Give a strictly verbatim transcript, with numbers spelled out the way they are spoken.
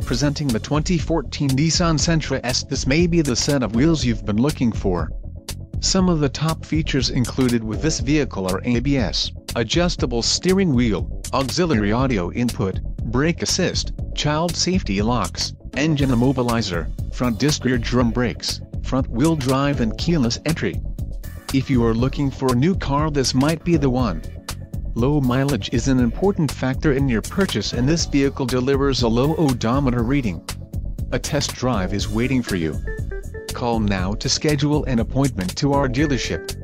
Presenting the twenty fourteen Nissan Sentra S, this may be the set of wheels you've been looking for. Some of the top features included with this vehicle are A B S, adjustable steering wheel, auxiliary audio input, brake assist, child safety locks, engine immobilizer, front disc rear drum brakes, front wheel drive and keyless entry. If you are looking for a new car, this might be the one. Low mileage is an important factor in your purchase, and this vehicle delivers a low odometer reading. A test drive is waiting for you. Call now to schedule an appointment to our dealership.